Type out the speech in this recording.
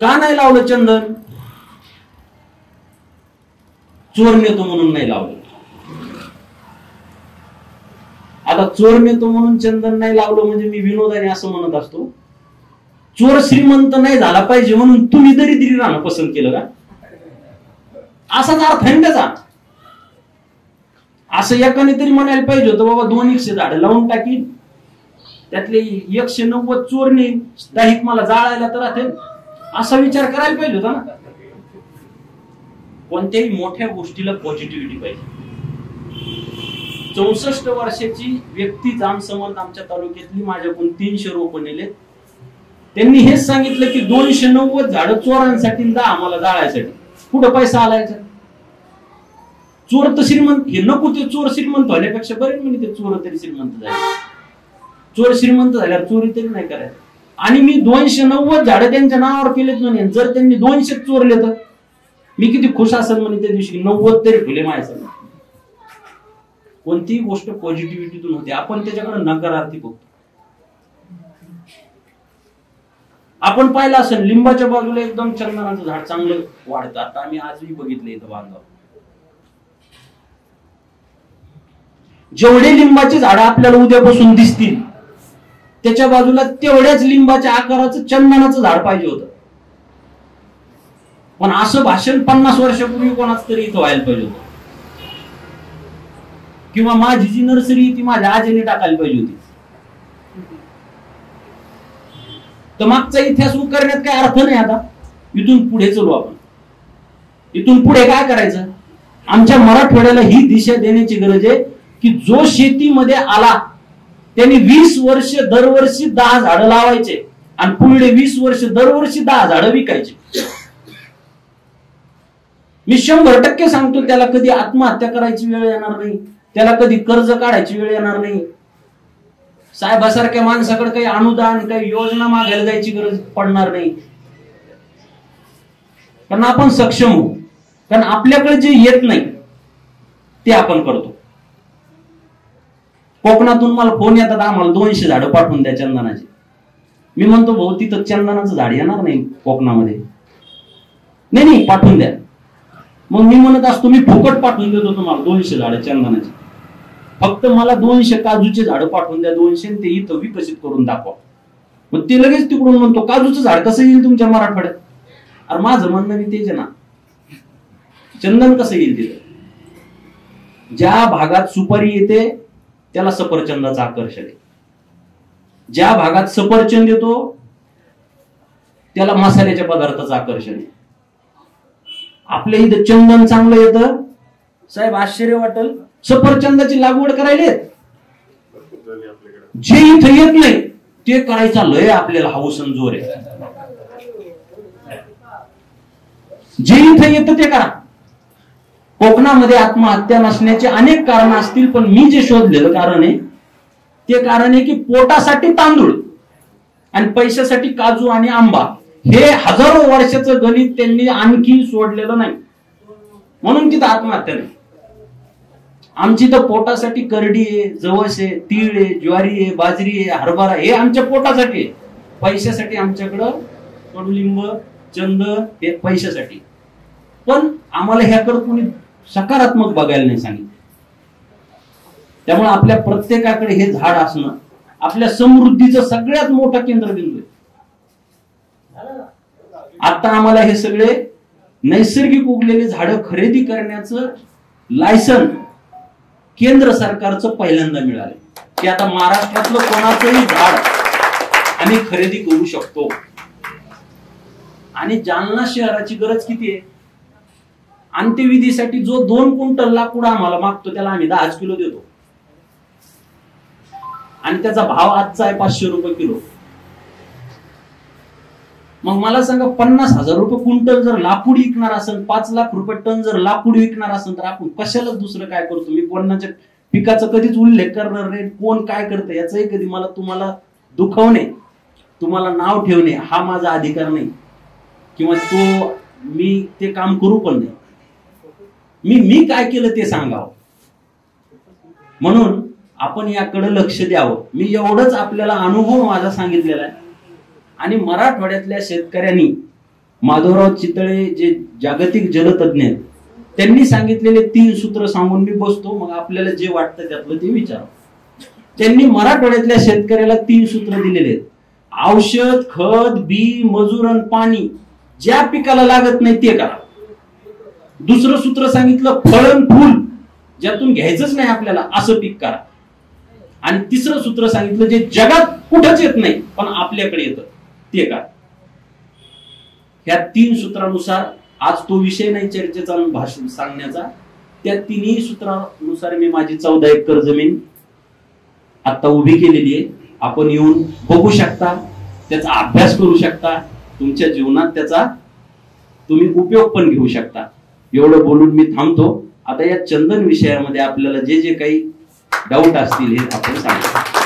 का नाही लावलं चंदन? चोर नेतो म्हणून नाही लावलं. आता चोर नेतो म्हणून चंदन नाही लावलं म्हणजे मी विनोदाने असं म्हणत असतो, चोर श्रीमंत नाही झाला पाहिजे म्हणून तुम्ही दरिद्री राहणं पसंत केलं का? असाच अर्थ आहे त्याचा. असं एकाने तरी म्हणायला पाहिजे होतं, बाबा 200 झाड लावून टाकीन, त्यातले 190 चोर ने दाहिक मला जाळायला तर असेल, असा विचार करायला पाहिजे होता ना. कोणत्याही मोठ्या गोष्टीला पॉझिटिव्हिटी पाहिजे. 64 वर्षाची व्यक्ती जामसमंत आमच्या तालुक्यातली माझ्याकडून 300 रोप नेले. त्यांनी हेच सांगितलं की 290 झाड चोरांसाठी, 10 आम्हाला जाळायसाठी. कुठं पैसा आलाय? चोर तर श्रीमंत हे नको, ते चोर श्रीमंत होण्यापेक्षा बरेच म्हणजे ते चोर तरी श्रीमंत झाले. चोर श्रीमंत झाल्यावर चोरी तरी नाही करायचं. आणि मी 290 झाडं त्यांच्या नावावर केलेत म्हणे, जर त्यांनी 200 चोरले तर मी किती खुश असेल म्हणे. त्या दिवशी 90 तरी फुले माझ्यासाठी. कोणतीही गोष्ट पॉझिटिव्हिटीतून होते. आपण त्याच्याकडे नकारार्थी बघतो. आपण पाहिलं असेल लिंबाच्या बाजूला एकदम चंदनाचं झाड चांगलं वाढतं. आता आम्ही आजही बघितलं इथं बांधावर जेवढे लिंबाचे झाड आपल्याला उद्यापासून दिसतील त्याच्या बाजूला तेवढ्याच लिंबाच्या आकाराचं चंदनाचं झाड पाहिजे होतं. पण असं भाषण 50 वर्षापूर्वी कोणाच तरी इथं व्हायला पाहिजे होतं. किंवा माझी जी नर्सरी ती माझ्या आजीने टाकायला पाहिजे होती. तर मागचा इतिहास उकरण्यात काय अर्थ नाही. आता इथून पुढे चलू आपण. इथून पुढे काय करायचं? आमच्या मराठवाड्याला ही दिशा देण्याची गरज आहे की जो शेतीमध्ये आला त्यांनी 20 वर्ष दरवर्षी 10 झाड लावायचे आणि पुढे 20 वर्ष दरवर्षी 10 झाड विकायचे. मी 100% सांगतो, त्याला कधी आत्महत्या करायची वेळ येणार नाही, त्याला कधी कर्ज काढायची वेळ येणार नाही. साहेबासारख्या माणसाकडे काही अनुदान काही योजना मागायला जायची गरज पडणार नाही. कारण आपण सक्षम होऊ. कारण आपल्याकडे जे येत नाही ते आपण करतो. कोकणातून मला फोन येतात, आम्हाला 200 झाडं पाठवून द्या चंदनाची. मी म्हणतो भाऊ तिथं चंदनाचं झाड येणार नाही कोकणामध्ये. नाही नाही पाठवून द्या. मग मी म्हणत असतो मी फुकट पाठवून देतो तुम्हाला 200 झाडं चंदनाची. फक्त मला 200 काजूचे झाडं पाठवून द्या, 200 ते इथं विकसित करून दाखवा. मग ते लगेच तिकडून म्हणतो काजूचं झाड कसं येईल तुमच्या मराठवाड्यात? अरे माझं म्हणणं मी तेच ना, चंदन कसं येईल तिथं? ज्या भागात सुपारी येते त्याला सफरचंदाचं आकर्षण आहे. ज्या भागात सफरचंद येतो त्याला मसाल्याच्या पदार्थाचं आकर्षण आहे. आपल्या इथं चंदन चांगलं येतं. साहेब आश्चर्य वाटेल, सफरचंदाची लागवड करायला जे इथं येत नाही ते करायचा लय आपल्याला हौस आणि जोर आहे. जे इथं येतं ते करा. कोकणामध्ये आत्महत्या नसण्याचे अनेक कारण असतील, पण मी जे शोधलेलं कारण आहे ते कारण आहे की पोटासाठी तांदूळ आणि पैशासाठी काजू आणि आंबा हे हजारो वर्षाचं गणित त्यांनी आणखी सोडलेलं नाही, म्हणून तिथं आत्महत्या नाही. आमची तर पोटासाठी करडी आहे, जवस आहे, तीळ आहे, ज्वारी आहे, बाजरी आहे, हरभरा हे आमच्या पोटासाठी आहे. पैशासाठी आमच्याकडं कडुलिंब चंद हे पैशासाठी. पण आम्हाला ह्याकडे कोणी सकारात्मक बघायला नाही सांगितलं. त्यामुळे आपल्या प्रत्येकाकडे हे झाड असणं आपल्या समृद्धीचं सगळ्यात मोठा केंद्रबिंदू आहे. आता आम्हाला हे सगळे नैसर्गिक उगलेले झाडं खरेदी करण्याचं लायसन केंद्र सरकारचं पहिल्यांदा मिळालं की आता महाराष्ट्रातलं कोणाचंही झाड आम्ही खरेदी करू शकतो. आणि जालना शहराची गरज किती आहे? अंत्यविधीसाठी जो 2 क्विंटल लाकूड आम्हाला मागतो त्याला आम्ही 10 किलो देतो आणि त्याचा भाव आजचा आहे 500 रुपये किलो. मग मला सांगा 50,000 रुपये क्विंटल जर लाकूड विकणार असेल, 5 लाख रुपये टन जर लाकूड विकणार असेल तर आपण कशाला दुसरं काय करतो? मी कोणाच्या पिकाचा कधीच उल्लेख करणार नाही. कोण काय करतं याचंही कधी मला तुम्हाला दुखवणे तुम्हाला नाव ठेवणे हा माझा अधिकार नाही किंवा तो मी ते काम करू पण नाही. मी काय केलं ते सांगावं, म्हणून आपण याकडे लक्ष द्यावं. मी एवढंच आपल्याला अनुभव माझा सांगितलेला आहे. आणि मराठवाड्यातल्या शेतकऱ्यांनी माधवराव चितळे जे जागतिक जलतज्ञ आहेत त्यांनी सांगितलेले 3 सूत्र सांगून मी बसतो, मग आपल्याला जे वाटतं त्यातलं ते विचारा. त्यांनी मराठवाड्यातल्या शेतकऱ्याला 3 सूत्र दिलेले आहेत, औषध, खत, बी, मजूर आणि पाणी. ज्या पिकाला लागत नाही ते करा. दुसरं सूत्र सांगितलं फळ आणि फूल, ज्यातून घ्यायचंच नाही आपल्याला असं पीक करा. आणि तिसरं सूत्र सांगितलं जे जगात कुठंच येत नाही पण आपल्याकडे येतं ते करा. या 3 सूत्रानुसार आज तो विषय नाही चर्चेचा भाषण सांगण्याचा, त्या 3 सूत्रानुसार मी माझी 14 एकर जमीन आता उभी केलेली आहे. आपण येऊन बघू शकता, त्याचा अभ्यास करू शकता, तुमच्या जीवनात त्याचा तुम्ही उपयोग पण घेऊ शकता. एवढं बोलून मी थांबतो. आता या चंदन विषयामध्ये आपल्याला जे जे काही डाऊट असतील हे आपण सांगू.